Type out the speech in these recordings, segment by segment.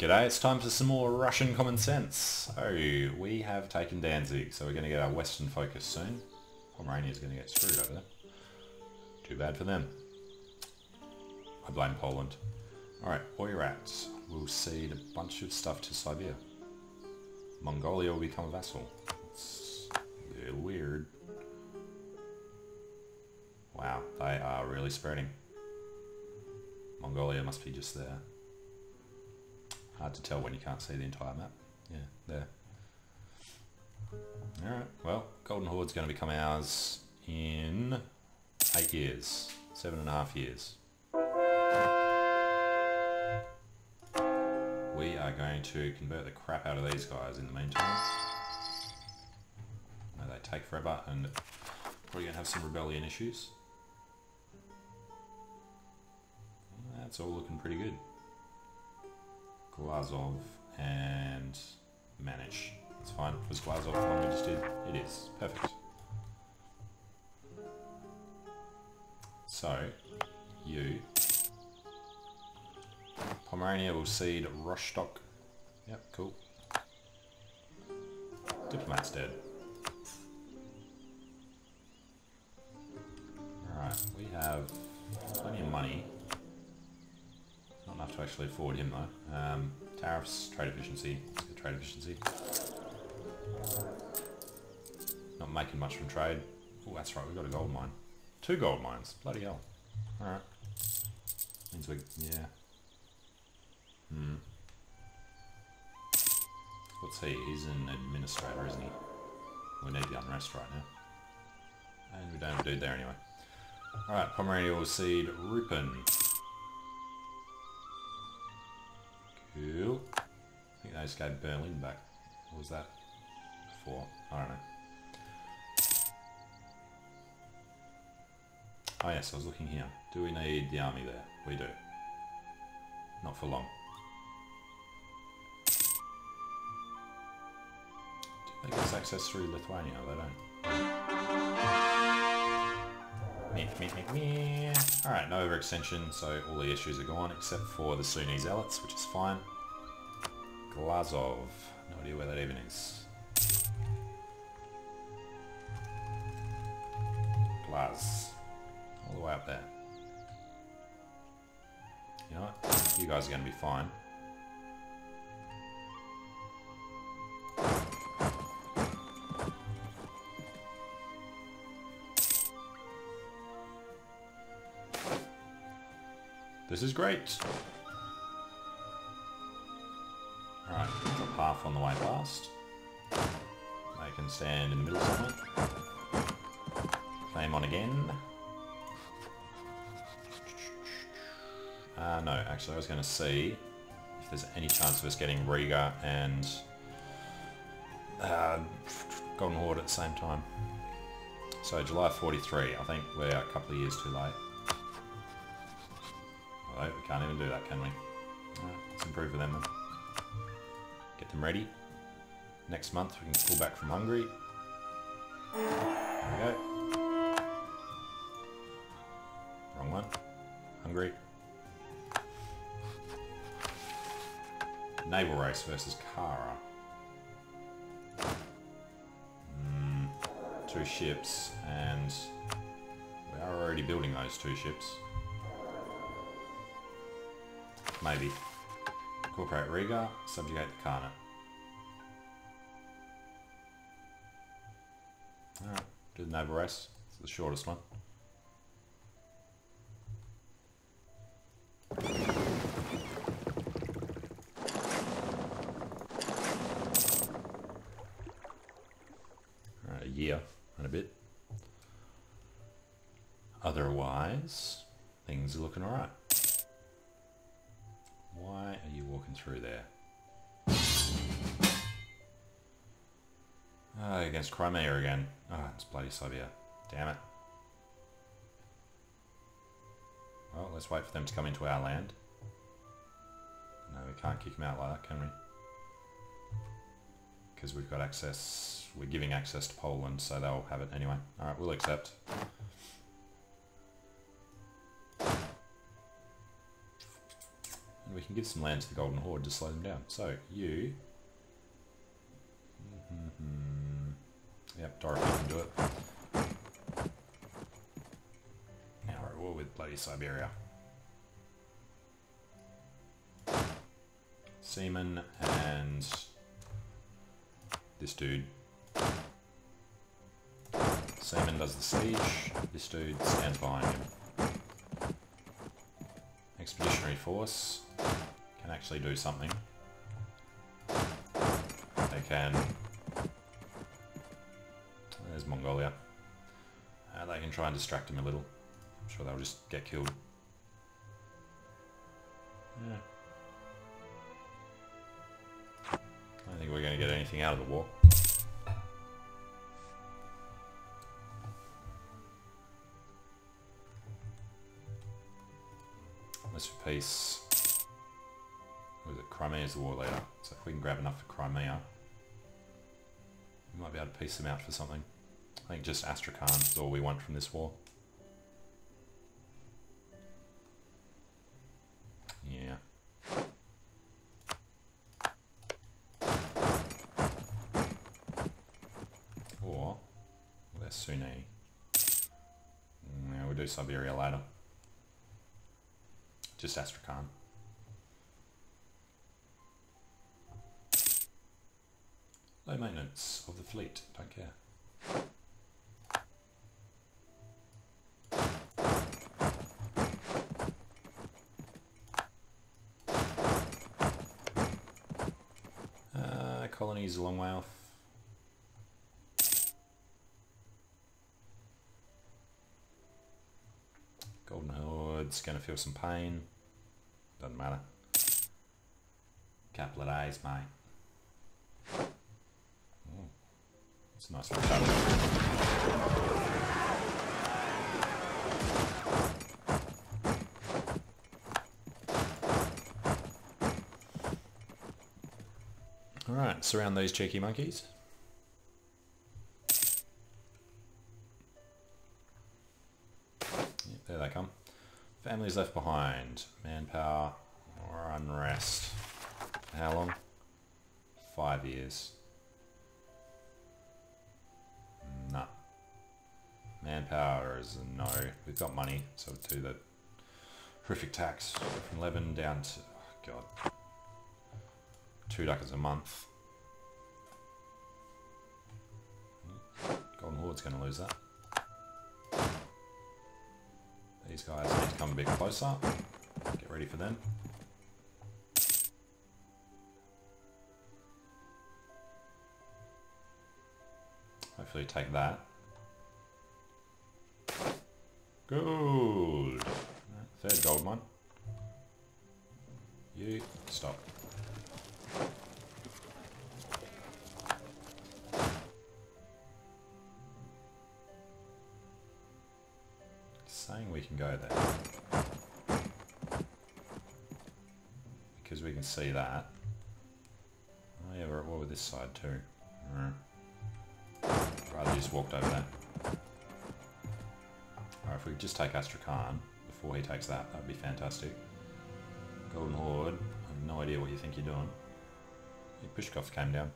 G'day, it's time for some more Russian common sense. Oh, we have taken Danzig, so we're going to get our western focus soon. Pomerania is going to get screwed over there. Too bad for them. I blame Poland. Alright, Oirats will cede a bunch of stuff to Siberia. Mongolia will become a vassal. It's a little weird. Wow, they are really spreading. Mongolia must be just there. Hard to tell when you can't see the entire map. Yeah, there. Alright, well, Golden Horde's going to become ours in 8 years. 7.5 years. We are going to convert the crap out of these guys in the meantime. They take forever and probably going to have some rebellion issues. That's all looking pretty good. Glazov and Manish. That's fine. Was Glazov the one we just did? It is. Perfect. So, you. Pomerania will cede Rostock. Yep, cool. Diplomat's dead. Alright, we have plenty of money. Not enough to actually afford him though. Tariffs, trade efficiency. Let's get trade efficiency. Not making much from trade. Oh, that's right, we've got a gold mine. 2 gold mines. Bloody hell. Alright. Means we... yeah. Hmm. What's he? He's an administrator, isn't he? We need the unrest right now. And we don't have a dude there anyway. Alright, Pomerania will cede Rupin. Cool. I think they just gave Berlin back. What was that? Before? I don't know. Oh yes, I was looking here. Do we need the army there? We do. Not for long. Do they get access through Lithuania? They don't. Meh, meh, meh, meh. Alright, no overextension, so all the issues are gone except for the Sunni zealots, which is fine. Glazov. No idea where that even is. Glaz. All the way up there. You know what? You guys are going to be fine. This is great! Alright, drop half on the way past. They can stand in the middle somewhere. Flame on again. No, actually I was going to see if there's any chance of us getting Riga and Golden Horde at the same time. So July 43, I think we're a couple of years too late. Although we can't even do that, can we? Right, let's improve for them then. Get them ready. Next month we can pull back from Hungary. There we go. Wrong one. Hungary. Naval race versus Kara. Two ships, and we are already building those 2 ships. Maybe. Incorporate Riga, subjugate the Khanate. Alright, do the naval race. It's the shortest one. And a bit. Otherwise, things are looking alright. Why are you walking through there? Against Crimea again. Oh, it's bloody Siberia. Damn it. Well, let's wait for them to come into our land. No, we can't kick them out like that, can we? Because we've got access, we're giving access to Poland, so they'll have it anyway. Alright, we'll accept. And we can give some land to the Golden Horde to slow them down. So, you... Yep, Dorothy can do it. Now we're at war with bloody Siberia. Seaman and... this dude. Seaman does the siege. This dude stands behind him. Expeditionary force can actually do something. They can... there's Mongolia. They can try and distract him a little. I'm sure they'll just get killed. Yeah. I don't think we're going to get anything out of the war. For peace. What is it? Crimea's the war leader. So if we can grab enough for Crimea, we might be able to piece them out for something. I think just Astrakhan is all we want from this war. Yeah. Or, they're Sunni. Yeah, we'll do Siberia later. Just Astrakhan. Low maintenance of the fleet, don't care. Colonies a long way off. Golden Horde's gonna feel some pain. Doesn't matter. Couple of days, mate. It's a nice little battle. Alright, surround these cheeky monkeys. Yep, there they come. Families left behind, manpower or unrest. How long? 5 years. Nah. Manpower is a no. We've got money, so we'll do the horrific tax from 11 down to, oh god, 2 ducats a month. Golden Horde's going to lose that. These guys need to come a bit closer. Get ready for them. Hopefully take that. Gold! 3rd gold mine. You stop. Saying we can go there because we can see that. Oh yeah, we're at war with this side too. I'd rather just walked over there. Alright, if we could just take Astrakhan before he takes that, that'd be fantastic. Golden Horde, I have no idea what you think you're doing. Your Pushkov came down.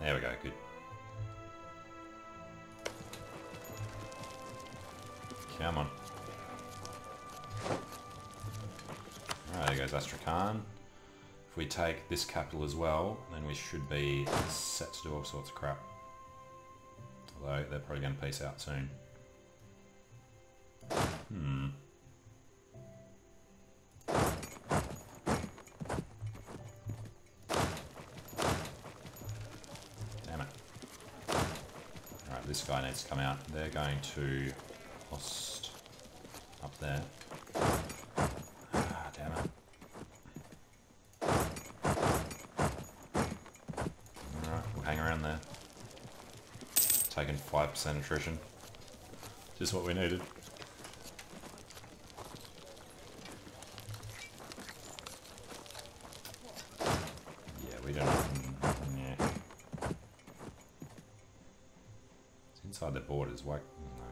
There we go, good. Come on. Alright, there goes Astrakhan. If we take this capital as well, then we should be set to do all sorts of crap. Although, they're probably going to peace out soon. Damn it. Alright, this guy needs to come out. They're going to... up there. Ah, damn it. Alright, we'll hang around there. Taking 5% attrition. Just what we needed. Yeah, we don't... yeah. It's inside the borders, why... no,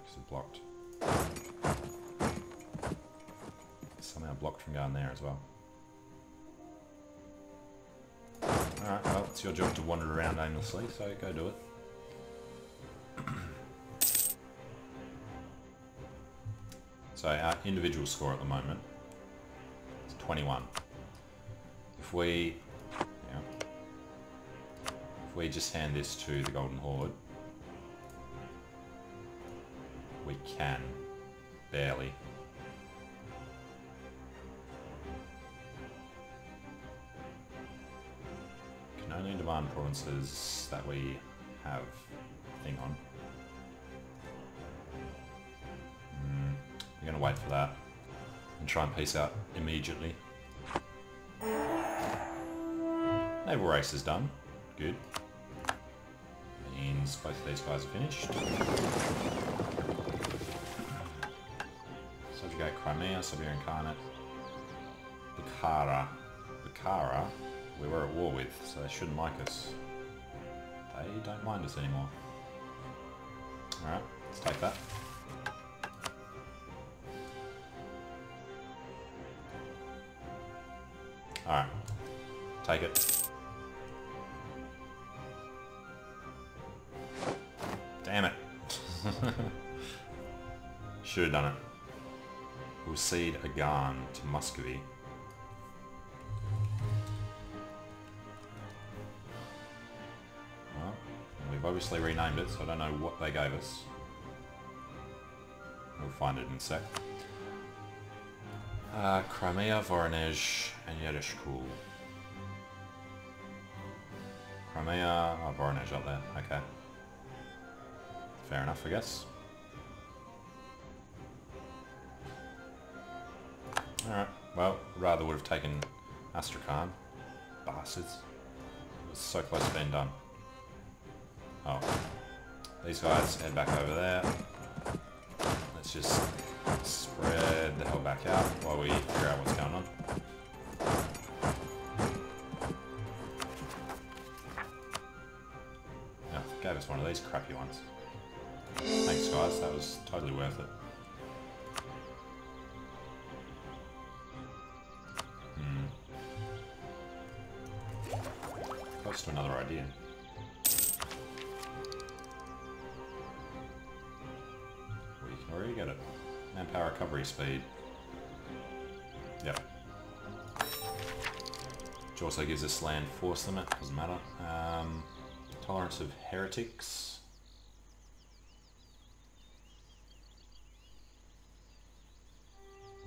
because it's blocked. somehow blocked from going there as well. Alright, well, it's your job to wander around aimlessly, so go do it. So our individual score at the moment is 21. If we just hand this to the Golden Horde, we can barely. We can only demand provinces that we have a thing on. We're going to wait for that and try and peace out immediately. Naval race is done. Good. Means both of these guys are finished. Subjugate Crimea, Siberia Incarnate. Bukhara. Bukhara we were at war with, so they shouldn't like us. They don't mind us anymore. Alright, let's take that. Alright, take it. Damn it. Should have done it. We'll cede Agan to Muscovy. Well, we've obviously renamed it, so I don't know what they gave us. We'll find it in a sec. Crimea, Voronezh, and Yiddish. Cool. Crimea, oh, Voronezh up there, okay. Fair enough, I guess. Alright, well, rather would have taken Astrakhan. Bastards. It was so close to being done. Oh. These guys head back over there. Let's just spread the hell back out while we figure out what's going on. Oh, gave us one of these crappy ones. Thanks guys, that was totally worth it. Close to another idea. We can already get it. Manpower recovery speed. Yep. Which also gives us land force limit, doesn't matter. Tolerance of heretics.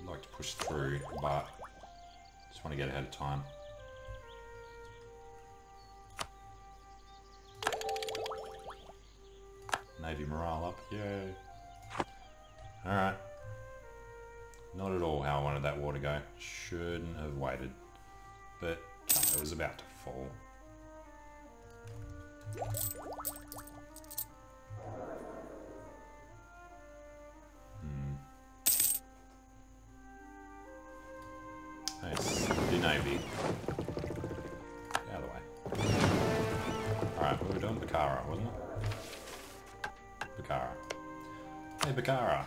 I'd like to push through, but just want to get ahead of time. Navy morale up, yay! Alright. Not at all how I wanted that war to go. Shouldn't have waited. But it was about to fall. Nice. The Navy. Get out of the way. Alright, what were we doing? Bukhara, wasn't it? Bukhara. Hey Bukhara!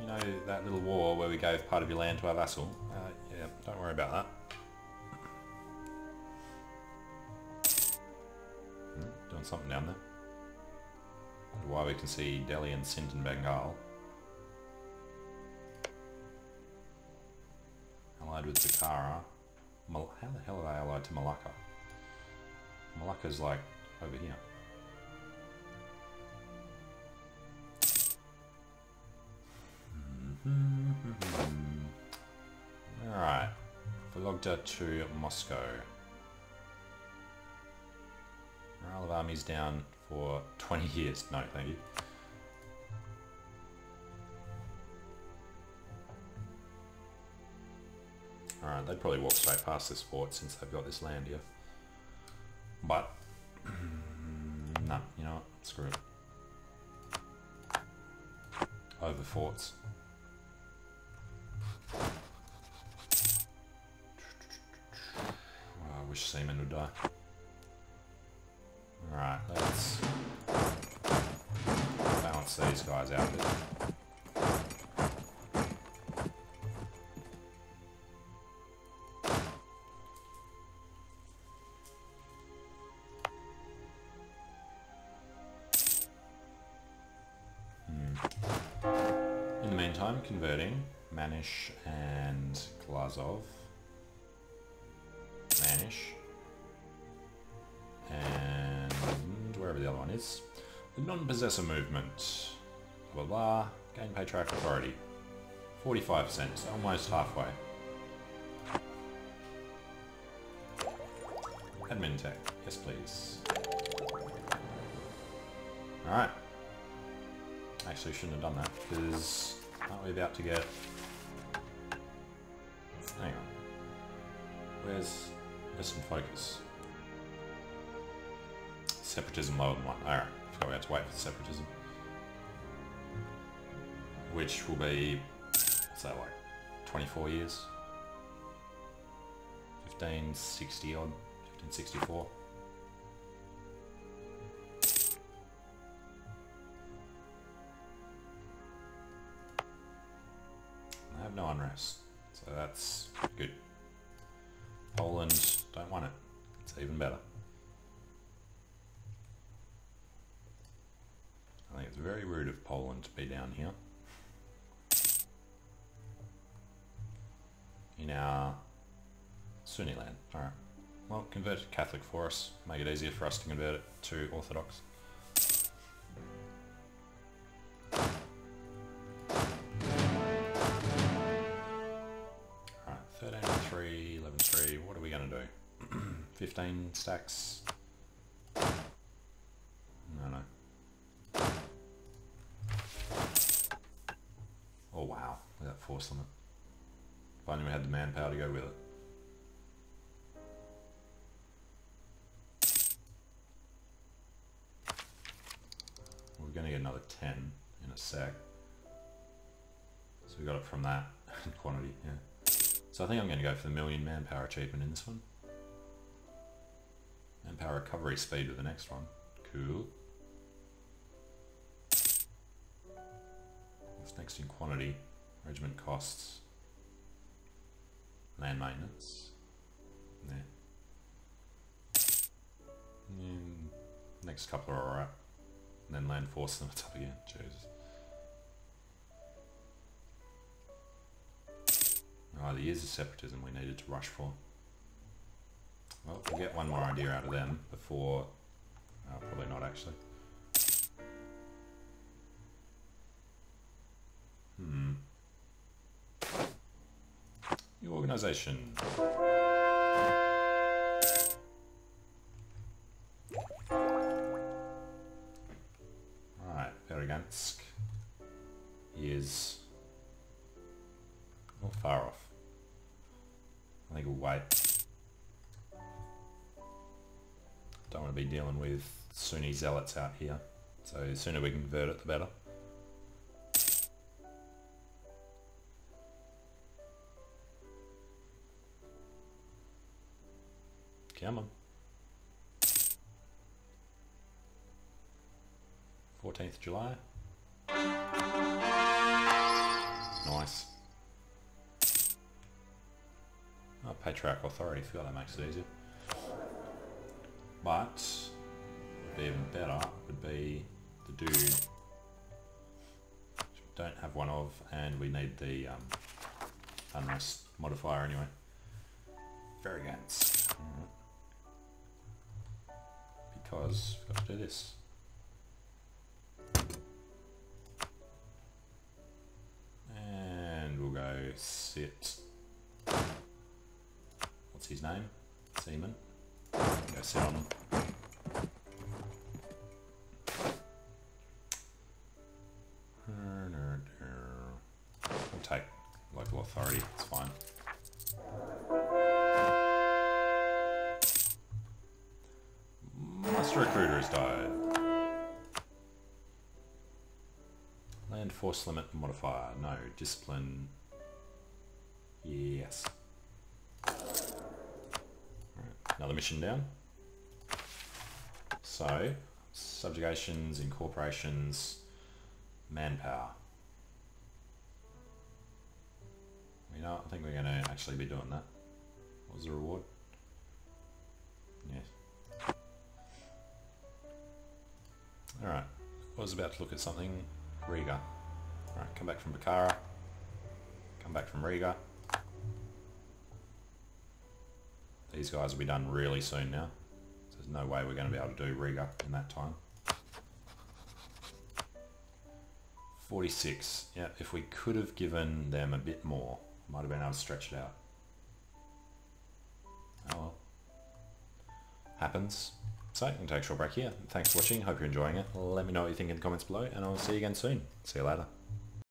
You know that little war where we gave part of your land to our vassal? Yeah, don't worry about that. Doing something down there. Wonder why we can see Delhi and Sindh and Bengal. Allied with Bukhara. How the hell are they allied to Malacca? Malacca's like over here. Alright, Vologda to Moscow. Morale of armies down for 20 years. No, thank you. Alright, they'd probably walk straight past this fort since they've got this land here. But, nah, you know what? Screw it. Over forts. Oh, I wish Seaman would die. Alright, let's balance these guys out a bit. I'm converting Manish and Glazov. Manish. And wherever the other one is. The non-possessor movement. Blah, blah, blah. Gain patriarch authority. 45%, almost halfway. Admin tech, yes please. Alright. Actually shouldn't have done that, because aren't we about to get... Hang on. Where's Listen Focus? Separatism lower than 1. Alright, I forgot we had to wait for separatism. Which will be... What's that like? 24 years? 1560 odd? 1564? I have no unrest, so that's good. Poland, don't want it. It's even better. I think it's very rude of Poland to be down here. In our Sunni land. Alright. Well, convert it to Catholic for us. Make it easier for us to convert it to Orthodox. Alright, 13 to 3, 11 to 3. What are we going to do? 15 stacks? No. Oh wow, look at that force limit. If I knew we had the manpower to go with it. We're going to get another 10 in a sec. So we got it from that quantity, yeah. So I think I'm going to go for the 1,000,000 manpower achievement in this one. Manpower recovery speed with the next one. Cool. What's next in quantity? Regiment costs. Land maintenance. Yeah. And next couple are alright. And then land force them up again. Jesus. Oh, the years of separatism we needed to rush for. Well, we'll get one more idea out of them before... Oh, probably not actually. New organisation. Alright, Verigansk is not far off. I think we'll wait. Don't want to be dealing with Sunni zealots out here, so the sooner we can convert it the better. Come on. 14th July. Nice. Oh, Patriarch Authority. Forgot that makes it easier. But, even better would be the dude which we don't have one of, and we need the unrest modifier anyway. Veriganz. Alright. Because we've got to do this. And we'll go sit... What's his name? Seaman. Go sit on him. We'll take local authority, it's fine. Master Recruiter has died. Land force limit modifier. No. Discipline. Yes. All right. Another mission down. So, subjugations, incorporations, manpower. You know, I think we're going to actually be doing that. What was the reward? Yes. Alright, I was about to look at something. Riga. Alright, come back from Bukhara. come back from Riga. These guys will be done really soon now. There's no way we're going to be able to do Riga in that time. 46. Yeah, if we could have given them a bit more, might have been able to stretch it out. Oh well. Happens. So, I'm going to take a short break here. Thanks for watching. Hope you're enjoying it. Let me know what you think in the comments below, and I'll see you again soon. See you later.